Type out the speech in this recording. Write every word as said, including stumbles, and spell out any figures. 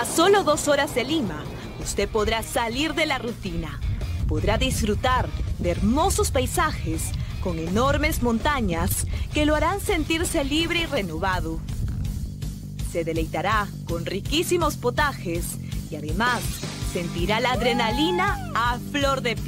A solo dos horas de Lima, usted podrá salir de la rutina. Podrá disfrutar de hermosos paisajes con enormes montañas que lo harán sentirse libre y renovado. Se deleitará con riquísimos potajes y además sentirá la adrenalina a flor de piel.